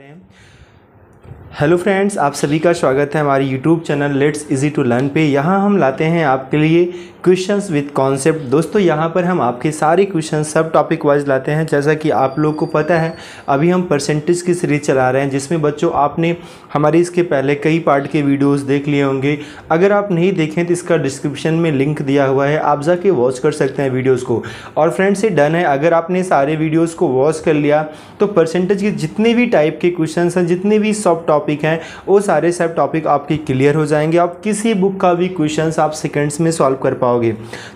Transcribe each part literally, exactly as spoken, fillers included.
रहे हैं। Hello friends, आप सभी का स्वागत है हमारे YouTube channel let's easy to learn पे। यहाँ हम लाते हैं आपके लिए क्वेश्चंस विद कॉन्सेप्ट। दोस्तों यहाँ पर हम आपके सारे क्वेश्चन सब टॉपिक वाइज लाते हैं। जैसा कि आप लोग को पता है, अभी हम परसेंटेज की सीरीज चला रहे हैं, जिसमें बच्चों आपने हमारे इसके पहले कई पार्ट के वीडियोज़ देख लिए होंगे। अगर आप नहीं देखें तो इसका डिस्क्रिप्शन में लिंक दिया हुआ है, आप जाके वॉच कर सकते हैं वीडियोज़ को। और फ्रेंड्स ये डन है, अगर आपने सारे वीडियोज़ को वॉच कर लिया तो परसेंटेज के जितने भी टाइप के क्वेश्चन हैं, जितने भी सब टॉपिक हैं, वो सारे सब टॉपिक आपके क्लियर हो जाएंगे। आप किसी बुक का भी क्वेश्चंस आप सेकंड्स में सॉल्व कर पाओगे।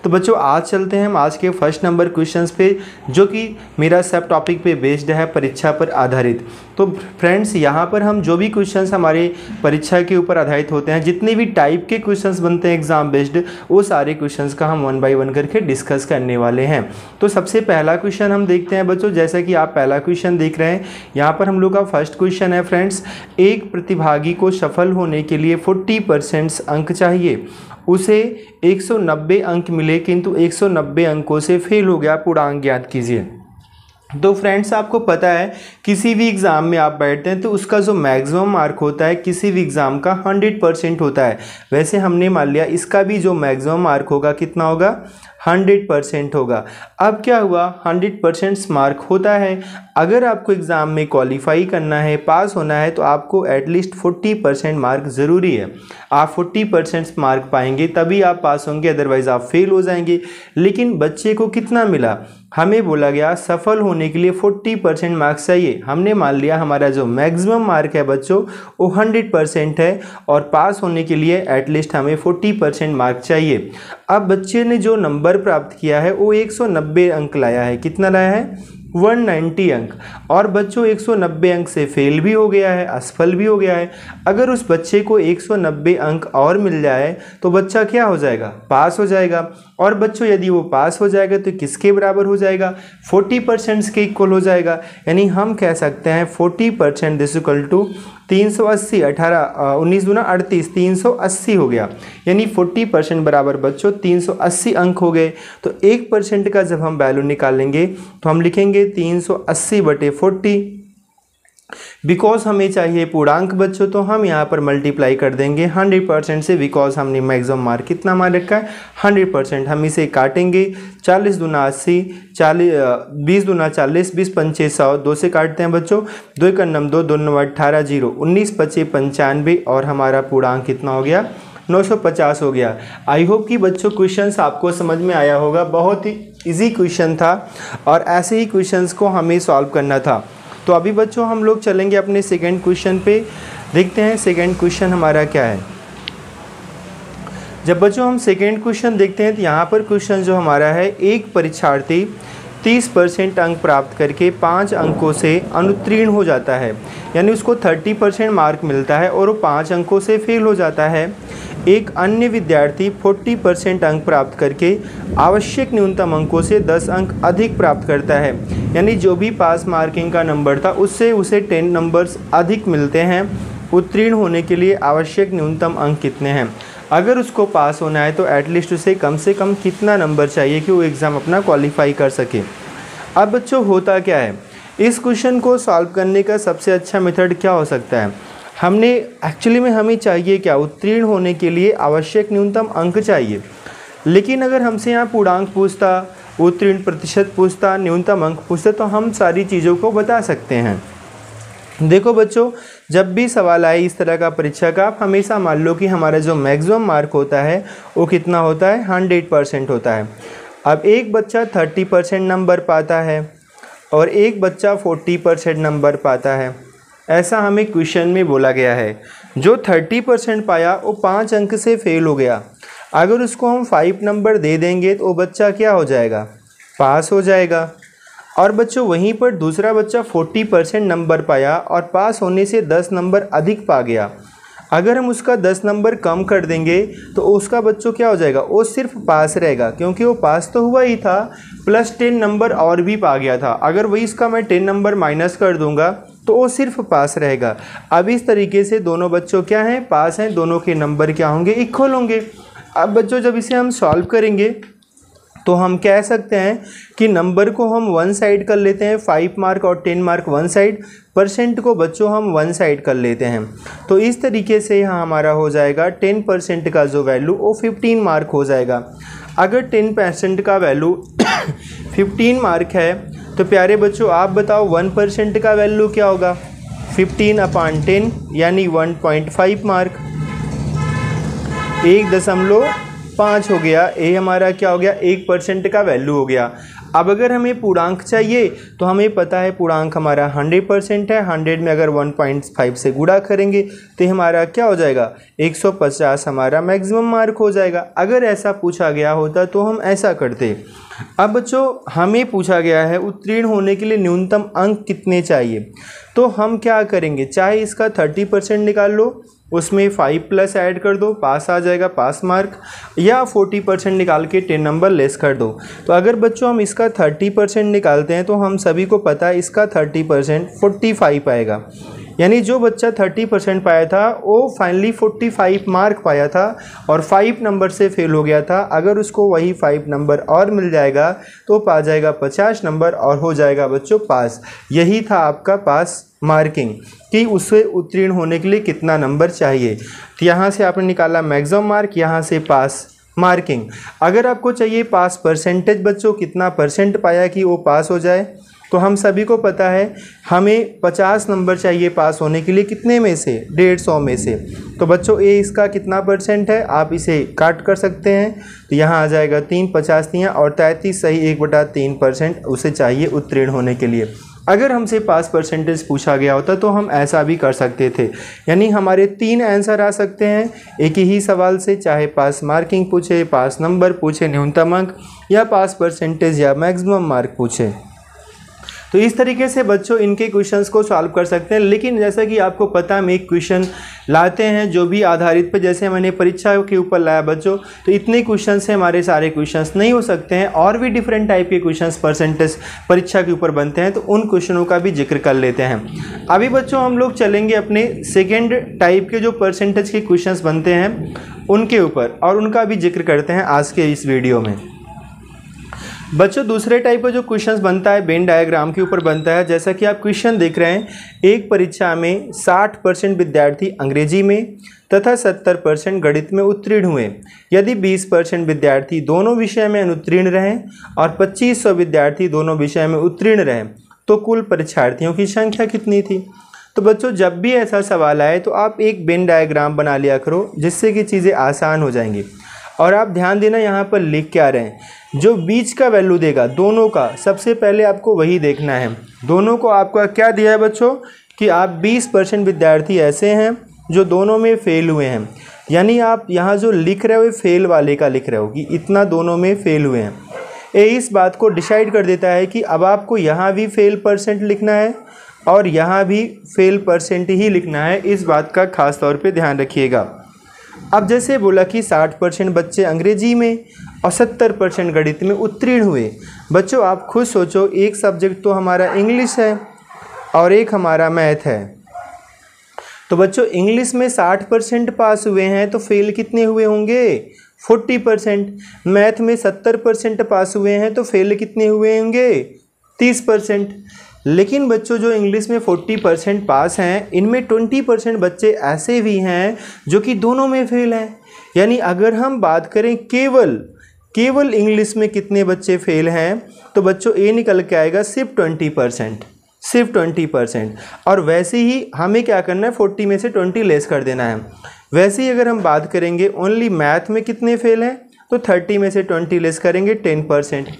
तो बच्चों आज चलते हैं हम आज के फर्स्ट नंबर क्वेश्चंस पे, जो कि मेरा सब टॉपिक पे बेस्ड है, परीक्षा पर आधारित। तो फ्रेंड्स यहाँ पर हम जो भी क्वेश्चंस हमारे परीक्षा के ऊपर आधारित होते हैं, जितने भी टाइप के क्वेश्चंस बनते हैं एग्जाम बेस्ड, वो सारे क्वेश्चंस का हम वन बाय वन करके डिस्कस करने वाले हैं। तो सबसे पहला क्वेश्चन हम देखते हैं बच्चों, जैसा कि आप पहला क्वेश्चन देख रहे हैं, यहाँ पर हम लोग का फर्स्ट क्वेश्चन है फ्रेंड्स, एक प्रतिभागी को सफल होने के लिए चालीस परसेंट अंक चाहिए, उसे एक सौ नब्बे अंक मिले किंतु एक सौ नब्बे अंकों से फेल हो गया, पूर्णांक ज्ञात कीजिए। तो फ्रेंड्स आपको पता है किसी भी एग्ज़ाम में आप बैठते हैं तो उसका जो मैक्सिमम मार्क होता है किसी भी एग्ज़ाम का सौ परसेंट होता है। वैसे हमने मान लिया इसका भी जो मैक्सिमम मार्क होगा कितना होगा, सौ परसेंट होगा। अब क्या हुआ, सौ परसेंट मार्क होता है, अगर आपको एग्ज़ाम में क्वालिफाई करना है, पास होना है, तो आपको एटलीस्ट चालीस परसेंट मार्क ज़रूरी है। आप चालीस परसेंट मार्क पाएंगे तभी आप पास होंगे, अदरवाइज़ आप फेल हो जाएंगे। लेकिन बच्चे को कितना मिला, हमें बोला गया सफल होने के लिए चालीस परसेंट मार्क्स चाहिए। हमने मान लिया हमारा जो मैक्सिमम मार्क है बच्चों वो सौ परसेंट है और पास होने के लिए एटलीस्ट हमें चालीस परसेंट मार्क चाहिए। अब बच्चे ने जो नंबर प्राप्त किया है वो एक सौ नब्बे अंक लाया है, कितना लाया है एक सौ नब्बे अंक, और बच्चों एक सौ नब्बे अंक से फेल भी हो गया है, असफल भी हो गया है। अगर उस बच्चे को एक सौ नब्बे अंक और मिल जाए तो बच्चा क्या हो जाएगा, पास हो जाएगा। और बच्चों यदि वो पास हो जाएगा तो किसके बराबर हो जाएगा, चालीस परसेंट के इक्वल हो जाएगा। यानी हम कह सकते हैं चालीस परसेंट इज इक्वल टू तीन सौ अस्सी, अठारह उन्नीस दूना अड़तीस, तीन सौ अस्सी हो गया। यानी चालीस परसेंट बराबर बच्चों तीन सौ अस्सी अंक हो गए। तो एक परसेंट का जब हम वैल्यू निकालेंगे तो हम लिखेंगे तीन सौ अस्सी बटे फोर्टी। बिकॉज हमें चाहिए पूर्णांक बच्चों, तो हम यहाँ पर मल्टीप्लाई कर देंगे सौ परसेंट से, बिकॉज हमने मैक्सिमम मार्क कितना मान रखा है सौ परसेंट। हम इसे काटेंगे, चालीस दूना अस्सी, चालीस बीस दूना चालीस, बीस पंचे सौ, दो से काटते हैं बच्चों, दो एक नम दो, दो नौ अट्ठारह, जीरो उन्नीस पचे पंचानवे, और हमारा पूर्णांक कितना हो गया नौ सौ पचास हो गया। आई होप कि बच्चों क्वेश्चंस आपको समझ में आया होगा। बहुत ही इजी क्वेश्चन था और ऐसे ही क्वेश्चंस को हमें सॉल्व करना था। तो अभी बच्चों हम लोग चलेंगे अपने सेकंड क्वेश्चन पे, देखते हैं सेकंड क्वेश्चन हमारा क्या है। जब बच्चों हम सेकंड क्वेश्चन देखते हैं तो यहाँ पर क्वेश्चन जो हमारा है, एक परीक्षार्थी तीस परसेंट अंक प्राप्त करके पाँच अंकों से अनुत्तीर्ण हो जाता है, यानी उसको तीस परसेंट मार्क मिलता है और वो पाँच अंकों से फेल हो जाता है। एक अन्य विद्यार्थी चालीस परसेंट अंक प्राप्त करके आवश्यक न्यूनतम अंकों से दस अंक अधिक प्राप्त करता है, यानी जो भी पास मार्किंग का नंबर था उससे उसे दस नंबर्स अधिक मिलते हैं। उत्तीर्ण होने के लिए आवश्यक न्यूनतम अंक कितने हैं, अगर उसको पास होना है तो एटलीस्ट उसे कम से कम कितना नंबर चाहिए कि वो एग्ज़ाम अपना क्वालिफाई कर सके। अब बच्चों होता क्या है, इस क्वेश्चन को सॉल्व करने का सबसे अच्छा मेथड क्या हो सकता है, हमने एक्चुअली में हमें चाहिए क्या, उत्तीर्ण होने के लिए आवश्यक न्यूनतम अंक चाहिए। लेकिन अगर हमसे यहाँ पूर्णांक पूछता, उत्तीर्ण प्रतिशत पूछता, न्यूनतम अंक पूछता, तो हम सारी चीज़ों को बता सकते हैं। देखो बच्चों जब भी सवाल आए इस तरह का परीक्षा का, आप हमेशा मान लो कि हमारा जो मैक्सिमम मार्क होता है वो कितना होता है, हंड्रेड परसेंट होता है। अब एक बच्चा थर्टी परसेंट नंबर पाता है और एक बच्चा फोर्टी परसेंट नंबर पाता है, ऐसा हमें क्वेश्चन में बोला गया है। जो तीस परसेंट पाया वो पाँच अंक से फेल हो गया, अगर उसको हम फाइव नंबर दे देंगे तो वो बच्चा क्या हो जाएगा, पास हो जाएगा। और बच्चों वहीं पर दूसरा बच्चा चालीस परसेंट नंबर पाया और पास होने से दस नंबर अधिक पा गया, अगर हम उसका दस नंबर कम कर देंगे तो उसका बच्चों क्या हो जाएगा, वो सिर्फ पास रहेगा, क्योंकि वो पास तो हुआ ही था प्लस टेन नंबर और भी पा गया था। अगर वही इसका मैं टेन नंबर माइनस कर दूँगा तो वो सिर्फ पास रहेगा। अब इस तरीके से दोनों बच्चों क्या हैं, पास हैं, दोनों के नंबर क्या होंगे, इक्वल होंगे। अब बच्चों जब इसे हम सॉल्व करेंगे तो हम कह सकते हैं कि नंबर को हम वन साइड कर लेते हैं, फाइव मार्क और ten mark one side, percent को बच्चों हम वन साइड कर लेते हैं, तो इस तरीके से यहाँ हमारा हो जाएगा टेन परसेंट का जो वैल्यू वो फिफ्टीन मार्क हो जाएगा। अगर टेन परसेंट का वैल्यू फिफ्टीन मार्क है तो प्यारे बच्चों आप बताओ वन परसेंट का वैल्यू क्या होगा। फिफ्टीन अपान टेन यानी वन पॉइंट फाइव मार्क, एक दशमलव पाँच हो गया। ये हमारा क्या हो गया, एक परसेंट का वैल्यू हो गया। अब अगर हमें पूर्णांक चाहिए तो हमें पता है पूर्णांक हमारा हंड्रेड परसेंट है, हंड्रेड में अगर वन पॉइंट फाइव से गुणा करेंगे तो हमारा क्या हो जाएगा, एक सौ पचास हमारा मैक्सिमम मार्क हो जाएगा। अगर ऐसा पूछा गया होता तो हम ऐसा करते। अब बच्चों हमें पूछा गया है उत्तीर्ण होने के लिए न्यूनतम अंक कितने चाहिए, तो हम क्या करेंगे, चाहे इसका थर्टी परसेंट निकाल लो, उसमें फाइव प्लस ऐड कर दो, पास आ जाएगा, पास मार्क, या फोर्टी परसेंट निकाल के टेन नंबर लेस कर दो। तो अगर बच्चों हम इसका थर्टी परसेंट निकालते हैं तो हम सभी को पता है इसका थर्टी परसेंट फोर्टी फाइव आएगा, यानी जो बच्चा थर्टी परसेंट पाया था वो फाइनली फोर्टी फाइव मार्क पाया था और फाइव नंबर से फेल हो गया था। अगर उसको वही फाइव नंबर और मिल जाएगा तो पा जाएगा पचास नंबर और हो जाएगा बच्चों पास। यही था आपका पास मार्किंग कि उससे उत्तीर्ण होने के लिए कितना नंबर चाहिए। तो यहाँ से आपने निकाला मैक्सिमम मार्क, यहाँ से पास मार्किंग। अगर आपको चाहिए पास परसेंटेज, बच्चों कितना परसेंट पाया कि वो पास हो जाए, तो हम सभी को पता है हमें पचास नंबर चाहिए पास होने के लिए, कितने में से, डेढ़ सौ में से। तो बच्चों ये इसका कितना परसेंट है, आप इसे काट कर सकते हैं, तो यहाँ आ जाएगा तीन, पचास तीन और तैंतीस सही एक बटा तीन परसेंट उसे चाहिए उत्तीर्ण होने के लिए। अगर हमसे पास परसेंटेज पूछा गया होता तो हम ऐसा भी कर सकते थे, यानी हमारे तीन आंसर आ सकते हैं एक ही सवाल से, चाहे पास मार्किंग पूछे, पास नंबर पूछे न्यूनतम अंक, या पास परसेंटेज या मैक्सिमम मार्क पूछे। तो इस तरीके से बच्चों इनके क्वेश्चंस को सॉल्व कर सकते हैं। लेकिन जैसा कि आपको पता हम एक क्वेश्चन लाते हैं जो भी आधारित पर, जैसे मैंने परीक्षा के ऊपर लाया बच्चों, तो इतने क्वेश्चन से हमारे सारे क्वेश्चंस नहीं हो सकते हैं, और भी डिफरेंट टाइप के क्वेश्चंस परसेंटेज परीक्षा के ऊपर बनते हैं, तो उन क्वेश्चनों का भी जिक्र कर लेते हैं। अभी बच्चों हम लोग चलेंगे अपने सेकेंड टाइप के जो परसेंटेज के क्वेश्चन बनते हैं उनके ऊपर, और उनका भी जिक्र करते हैं आज के इस वीडियो में। बच्चों दूसरे टाइप का जो क्वेश्चंस बनता है वेन डायग्राम के ऊपर बनता है। जैसा कि आप क्वेश्चन देख रहे हैं, एक परीक्षा में साठ परसेंट विद्यार्थी अंग्रेजी में तथा सत्तर परसेंट गणित में उत्तीर्ण हुए। यदि बीस परसेंट विद्यार्थी दोनों विषय में अनुत्तीर्ण रहें और पच्चीस सौ विद्यार्थी दोनों विषय में उत्तीर्ण रहें तो कुल परीक्षार्थियों की संख्या कितनी थी। तो बच्चों जब भी ऐसा सवाल आए तो आप एक वेन डायग्राम बना लिया करो, जिससे कि चीज़ें आसान हो जाएंगी। और आप ध्यान देना यहाँ पर लिख क्या रहे हैं, जो बीच का वैल्यू देगा दोनों का, सबसे पहले आपको वही देखना है। दोनों को आपका क्या दिया है बच्चों, कि आप बीस परसेंट विद्यार्थी ऐसे हैं जो दोनों में फेल हुए हैं, यानी आप यहाँ जो लिख रहे हो फेल वाले का लिख रहे हो कि इतना दोनों में फेल हुए हैं। ये इस बात को डिसाइड कर देता है कि अब आपको यहाँ भी फेल परसेंट लिखना है और यहाँ भी फेल परसेंट ही लिखना है, इस बात का खास तौर पे ध्यान रखिएगा। अब जैसे बोला कि साठ परसेंट बच्चे अंग्रेजी में और सत्तर परसेंट गणित में उत्तीर्ण हुए। बच्चों आप खुद सोचो, एक सब्जेक्ट तो हमारा इंग्लिश है और एक हमारा मैथ है। तो बच्चों इंग्लिश में साठ परसेंट पास हुए हैं तो फेल कितने हुए होंगे, फोर्टी परसेंट। मैथ में सत्तर परसेंट पास हुए हैं तो फेल कितने हुए होंगे, तीस परसेंट। लेकिन बच्चों जो इंग्लिश में फोर्टी परसेंट पास हैं, इनमें ट्वेंटी परसेंट बच्चे ऐसे भी हैं जो कि दोनों में फेल हैं। यानी अगर हम बात करें केवल केवल इंग्लिश में कितने बच्चे फेल हैं, तो बच्चों ये निकल के आएगा सिर्फ ट्वेंटी परसेंट, सिर्फ ट्वेंटी परसेंट। और वैसे ही हमें क्या करना है, फोर्टी में से ट्वेंटी लेस कर देना है। वैसे ही अगर हम बात करेंगे ओनली मैथ में कितने फेल हैं, तो थर्टी में से ट्वेंटी लेस करेंगे, टेन परसेंट।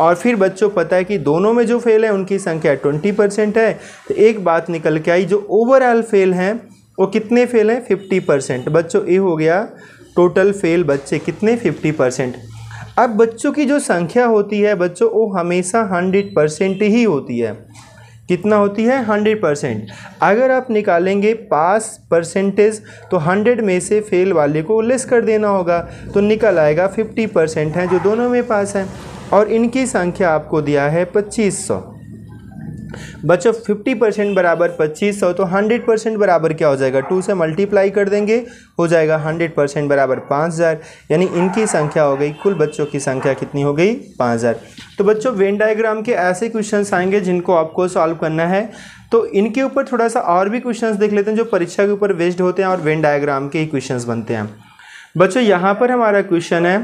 और फिर बच्चों पता है कि दोनों में जो फेल है उनकी संख्या ट्वेंटी परसेंट है, तो एक बात निकल के आई जो ओवरऑल फेल हैं वो कितने फेल हैं, फिफ्टी परसेंट। बच्चों ये हो गया टोटल फेल बच्चे कितने, फिफ्टी परसेंट। अब बच्चों की जो संख्या होती है बच्चों वो हमेशा हंड्रेड परसेंट ही होती है। कितना होती है, हंड्रेड परसेंट। अगर आप निकालेंगे पास परसेंटेज तो हंड्रेड में से फेल वाले को लेस कर देना होगा, तो निकल आएगा फिफ्टी परसेंट हैं जो दोनों में पास हैं, और इनकी संख्या आपको दिया है पच्चीस सौ। बच्चों पचास परसेंट बराबर पच्चीस सौ, तो सौ परसेंट बराबर क्या हो जाएगा, दो से मल्टीप्लाई कर देंगे, हो जाएगा सौ परसेंट बराबर पाँच हज़ार। यानी इनकी संख्या हो गई, कुल बच्चों की संख्या कितनी हो गई, पाँच हज़ार। तो बच्चों वेन डायग्राम के ऐसे क्वेश्चंस आएंगे जिनको आपको सॉल्व करना है। तो इनके ऊपर थोड़ा सा और भी क्वेश्चंस देख लेते हैं जो परीक्षा के ऊपर बेस्ड होते हैं और वेन डायग्राम के ही क्वेश्चंस बनते हैं। बच्चों यहाँ पर हमारा क्वेश्चन है,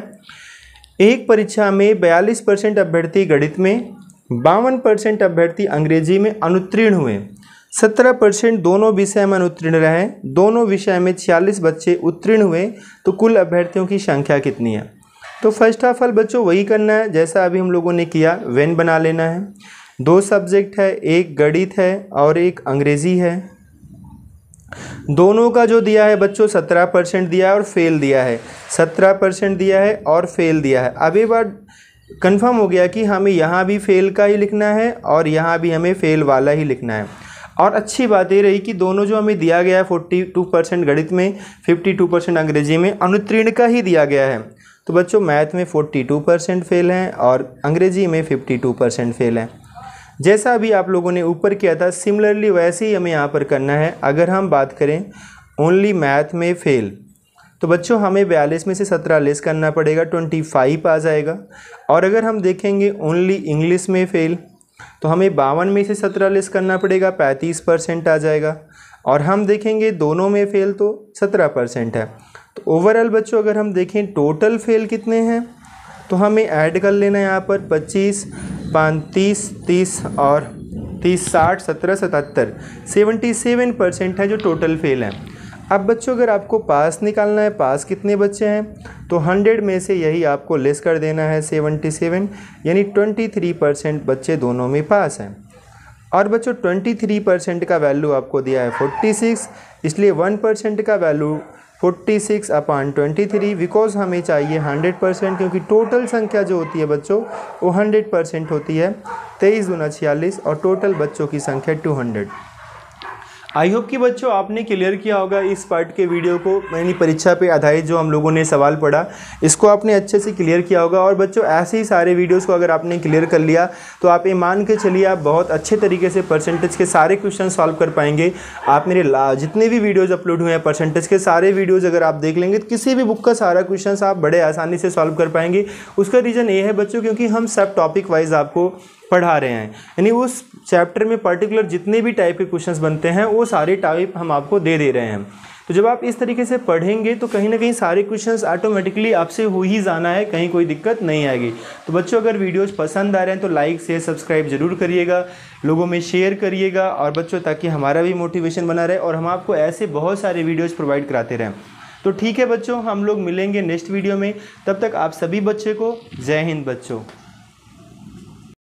एक परीक्षा में बयालीस परसेंट अभ्यर्थी गणित में, बावन परसेंट अभ्यर्थी अंग्रेजी में अनुत्तीर्ण हुए, सत्रह परसेंट दोनों विषय में अनुत्तीर्ण रहे, दोनों विषय में छियालीस बच्चे उत्तीर्ण हुए, तो कुल अभ्यर्थियों की संख्या कितनी है। तो फर्स्ट ऑफ ऑल बच्चों वही करना है जैसा अभी हम लोगों ने किया, वेन बना लेना है। दो सब्जेक्ट है, एक गणित है और एक अंग्रेजी है, दोनों का जो दिया है बच्चों सत्रह परसेंट दिया है और फेल दिया है, सत्रह परसेंट दिया है और फेल दिया है। अब ये बात कन्फर्म हो गया कि हमें यहाँ भी फेल का ही लिखना है और यहाँ भी हमें फेल वाला ही लिखना है। और अच्छी बात ये रही कि दोनों जो हमें दिया गया है बयालीस परसेंट गणित में, बावन परसेंट अंग्रेजी में, अनुत्तीर्ण का ही दिया गया है। तो बच्चों मैथ में बयालीस परसेंट फेल हैं और अंग्रेजी में बावन परसेंट फेल हैं। जैसा भी आप लोगों ने ऊपर किया था सिमिलरली वैसे ही हमें यहाँ पर करना है। अगर हम बात करें ओनली मैथ में फेल, तो बच्चों हमें बयालीस में से सत्रह लेस करना पड़ेगा, पच्चीस आ जाएगा। और अगर हम देखेंगे ओनली इंग्लिश में फेल, तो हमें बावन में से सत्रह लेस करना पड़ेगा, पैंतीस परसेंट आ जाएगा। और हम देखेंगे दोनों में फेल तो सत्रह परसेंट है। तो ओवरऑल बच्चों अगर हम देखें टोटल फेल कितने हैं, तो हमें ऐड कर लेना है यहाँ पर पच्चीस, पैंतीस, तीस और तीस, साठ, सत्रह, सतहत्तर, सतहत्तर परसेंट है जो टोटल फेल हैं। अब बच्चों अगर आपको पास निकालना है, पास कितने बच्चे हैं, तो सौ में से यही आपको लेस कर देना है सतहत्तर, यानी तेईस परसेंट बच्चे दोनों में पास हैं। और बच्चों तेईस परसेंट का वैल्यू आपको दिया है छियालीस, इसलिए एक परसेंट का वैल्यू छियालीस अपॉन तेईस, बिकॉज हमें चाहिए सौ परसेंट, क्योंकि टोटल संख्या जो होती है बच्चों वो सौ परसेंट होती है, तेईस गुना छियालीस, और टोटल बच्चों की संख्या दो सौ। आई होप कि बच्चों आपने क्लियर किया होगा इस पार्ट के वीडियो को, यानी परीक्षा पे आधारित जो हम लोगों ने सवाल पढ़ा इसको आपने अच्छे से क्लियर किया होगा। और बच्चों ऐसे ही सारे वीडियोस को अगर आपने क्लियर कर लिया तो आप ये मान के चलिए आप बहुत अच्छे तरीके से परसेंटेज के सारे क्वेश्चन सॉल्व कर पाएंगे। आप मेरे जितने भी वीडियोज़ अपलोड हुए हैं परसेंटेज के सारे वीडियोज़ अगर आप देख लेंगे तो किसी भी बुक का सारा क्वेश्चन आप बड़े आसानी से सॉल्व कर पाएंगे। उसका रीज़न ये है बच्चों क्योंकि हम सब टॉपिक वाइज आपको पढ़ा रहे हैं, यानी उस चैप्टर में पर्टिकुलर जितने भी टाइप के क्वेश्चंस बनते हैं वो सारे टाइप हम आपको दे दे रहे हैं। तो जब आप इस तरीके से पढ़ेंगे तो कहीं ना कहीं सारे क्वेश्चंस ऑटोमेटिकली आपसे हो ही जाना है, कहीं कोई दिक्कत नहीं आएगी। तो बच्चों अगर वीडियोस पसंद आ रहे हैं तो लाइक शेयर सब्सक्राइब जरूर करिएगा, लोगों में शेयर करिएगा, और बच्चों ताकि हमारा भी मोटिवेशन बना रहे और हम आपको ऐसे बहुत सारे वीडियोज़ प्रोवाइड कराते रहें। तो ठीक है बच्चों, हम लोग मिलेंगे नेक्स्ट वीडियो में, तब तक आप सभी बच्चे को जय हिंद बच्चों।